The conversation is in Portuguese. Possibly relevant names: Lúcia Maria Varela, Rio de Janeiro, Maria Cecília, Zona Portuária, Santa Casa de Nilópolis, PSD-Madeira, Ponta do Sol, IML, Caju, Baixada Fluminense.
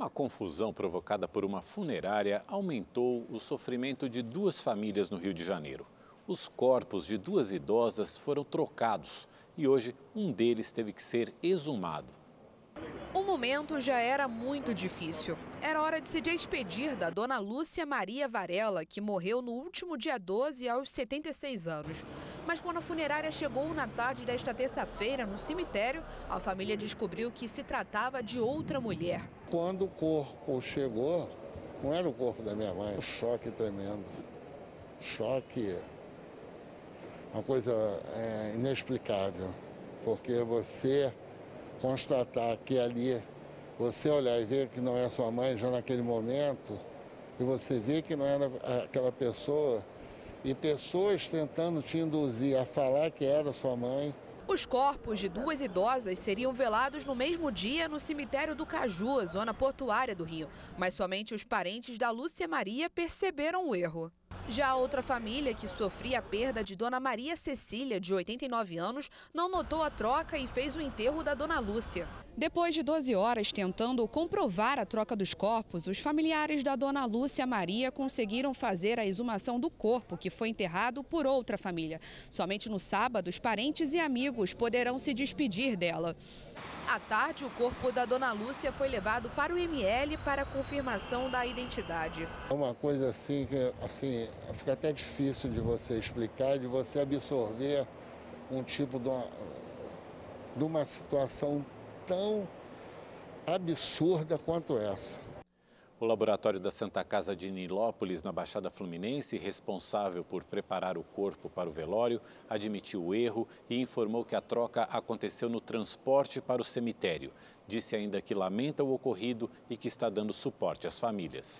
Uma confusão provocada por uma funerária aumentou o sofrimento de duas famílias no Rio de Janeiro. Os corpos de duas idosas foram trocados e hoje um deles teve que ser exumado. O momento já era muito difícil. Era hora de se despedir da dona Lúcia Maria Varela, que morreu no último dia 12 aos 76 anos. Mas quando a funerária chegou na tarde desta terça-feira no cemitério, a família descobriu que se tratava de outra mulher. Quando o corpo chegou, não era o corpo da minha mãe. Um choque tremendo. Choque. Uma coisa inexplicável. Porque você constatar que ali, você olhar e ver que não é sua mãe já naquele momento, e você ver que não era aquela pessoa, e pessoas tentando te induzir a falar que era sua mãe. Os corpos de duas idosas seriam velados no mesmo dia no cemitério do Caju, zona portuária do Rio. Mas somente os parentes da Lúcia Maria perceberam o erro. Já a outra família, que sofria a perda de dona Maria Cecília, de 89 anos, não notou a troca e fez o enterro da dona Lúcia. Depois de 12 horas tentando comprovar a troca dos corpos, os familiares da dona Lúcia Maria conseguiram fazer a exumação do corpo, que foi enterrado por outra família. Somente no sábado, os parentes e amigos poderão se despedir dela. À tarde, o corpo da dona Lúcia foi levado para o IML para a confirmação da identidade. É uma coisa assim que fica até difícil de você explicar, de você absorver um tipo de uma situação tão absurda quanto essa. O laboratório da Santa Casa de Nilópolis, na Baixada Fluminense, responsável por preparar o corpo para o velório, admitiu o erro e informou que a troca aconteceu no transporte para o cemitério. Disse ainda que lamenta o ocorrido e que está dando suporte às famílias.